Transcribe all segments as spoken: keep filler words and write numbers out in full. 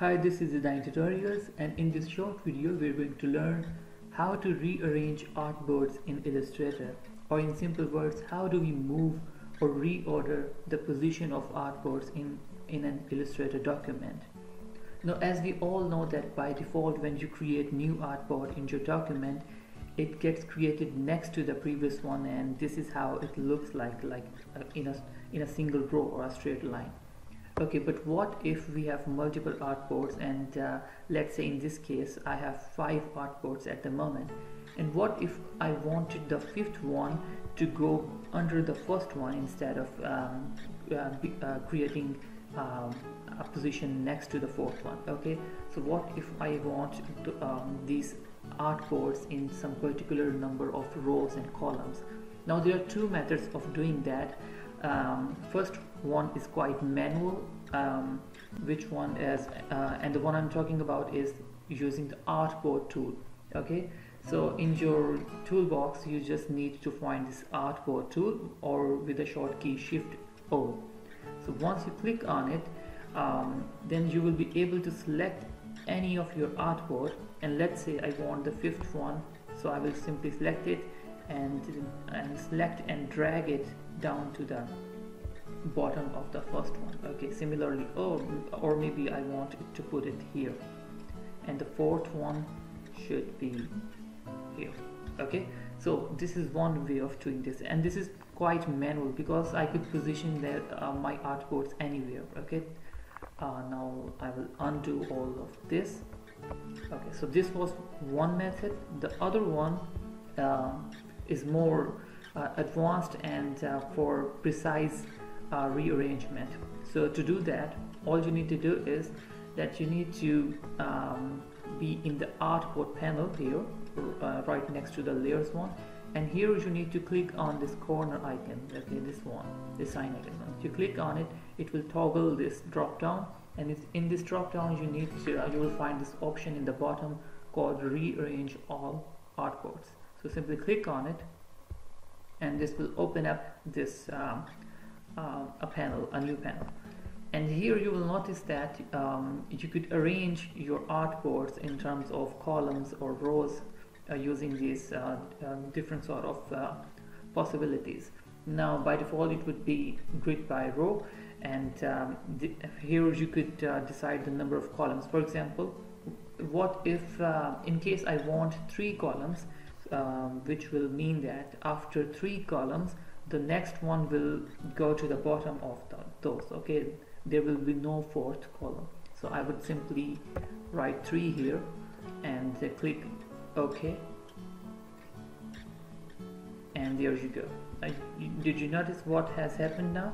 Hi, this is Zeedign Tutorials, and in this short video we are going to learn how to rearrange artboards in Illustrator, or in simple words, how do we move or reorder the position of artboards in, in an Illustrator document. Now, as we all know that by default when you create new artboard in your document, it gets created next to the previous one, and this is how it looks like, like uh, in, a, in a single row or a straight line. Okay, but what if we have multiple artboards, and uh, let's say in this case I have five artboards at the moment, and what if I wanted the fifth one to go under the first one instead of um, uh, uh, creating um, a position next to the fourth one? Okay, so what if I want to, um, these artboards in some particular number of rows and columns? Now there are two methods of doing that. Um, first one is quite manual, um, which one is uh, and the one I'm talking about is using the artboard tool. Okay, so in your toolbox you just need to find this artboard tool, or with the short key shift O. So once you click on it, um, then you will be able to select any of your artboard, and let's say I want the fifth one, so I will simply select it and, and select and drag it down to the bottom of the first one. Okay, similarly, or, or maybe I want to put it here, and the fourth one should be here. Okay, so this is one way of doing this, and this is quite manual because I could position their, uh, my artboards anywhere. Okay, uh, now I will undo all of this. Okay, so this was one method. The other one uh, is more Uh, advanced and uh, for precise uh, rearrangement. So to do that, all you need to do is that you need to um, be in the artboard panel here, uh, right next to the layers one, and here you need to click on this corner icon. Okay, this one, this sign icon. If you click on it, it will toggle this drop down, and it's in this drop down you need to uh, you will find this option in the bottom called rearrange all artboards. So simply click on it, and this will open up this um, uh, a panel, a new panel, and here you will notice that um, you could arrange your artboards in terms of columns or rows uh, using these uh, uh, different sort of uh, possibilities. Now by default it would be grid by row, and um, here you could uh, decide the number of columns. For example, what if uh, in case I want three columns, Um, which will mean that after three columns the next one will go to the bottom of the, those. Okay, there will be no fourth column, so I would simply write three here and uh, click OK, and there you go. I, did you notice what has happened? Now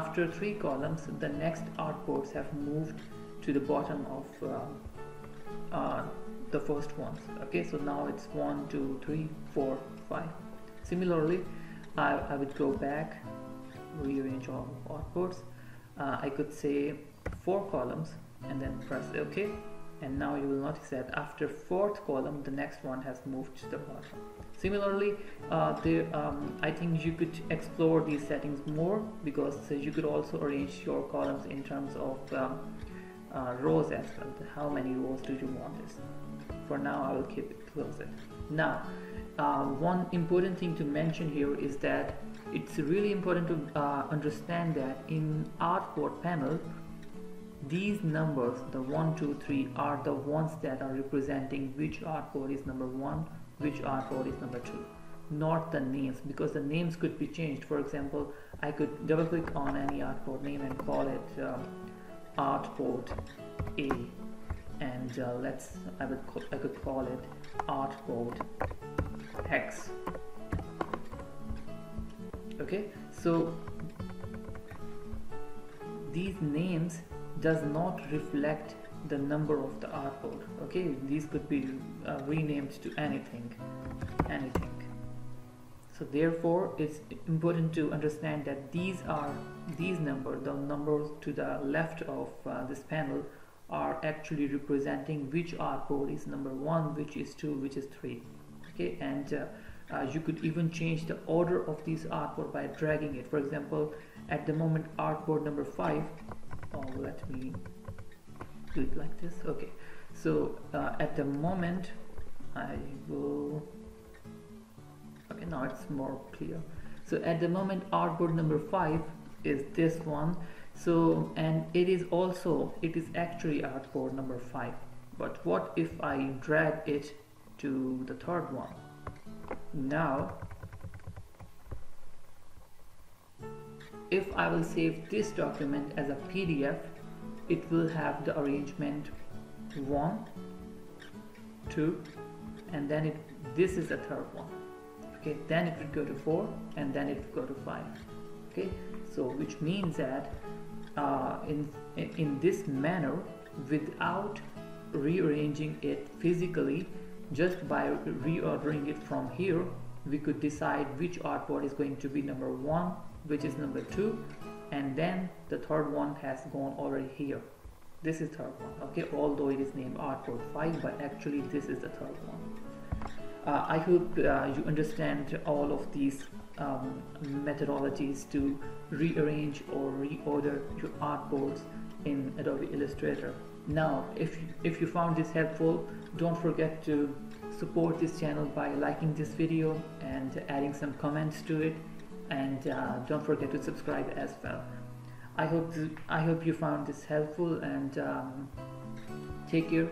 after three columns the next artboards have moved to the bottom of uh, uh, the first ones. Okay, so now it's one two three four five. Similarly, I, I would go back, rearrange all artboards. uh, I could say four columns and then press OK, and now you will notice that after fourth column the next one has moved to the bottom. Similarly, uh, there, um, I think you could explore these settings more, because uh, you could also arrange your columns in terms of um, uh, rows as well. How many rows do you want this? For now I will keep it closed. Now uh, one important thing to mention here is that it's really important to uh, understand that in artboard panel these numbers, the one two three, are the ones that are representing which artboard is number one, which artboard is number two, not the names, because the names could be changed. For example, I could double click on any artboard name and call it uh, artboard A, and uh, let's I would call, I could call it artboard X. Okay, so these names does not reflect the number of the artboard. Okay, these could be uh, renamed to anything, anything. So therefore, it's important to understand that these are these numbers, the numbers to the left of uh, this panel, are actually representing which artboard is number one, which is two, which is three. Okay, and uh, uh, you could even change the order of these artboard by dragging it. For example, at the moment artboard number five, oh, let me split like this. Okay, so uh, at the moment I will, okay, now it's more clear. So at the moment artboard number five is this one. So, and it is also, it is actually artboard number five, but what if I drag it to the third one? Now if I will save this document as a P D F, it will have the arrangement one, two, and then it, this is the third one. Okay, then it would go to four, and then it would go to five. Okay, so which means that uh, in in this manner, without rearranging it physically, just by reordering it from here, we could decide which artboard is going to be number one, which is number two, and then the third one has gone already here. This is third one. Okay, although it is named artboard five, but actually this is the third one. Uh, I hope uh, you understand all of these um, methodologies to rearrange or reorder your artboards in Adobe Illustrator. Now, if you, if you found this helpful, don't forget to support this channel by liking this video and adding some comments to it, and uh, don't forget to subscribe as well. I hope th- I hope you found this helpful, and um, take care.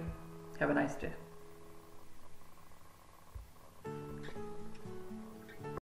Have a nice day.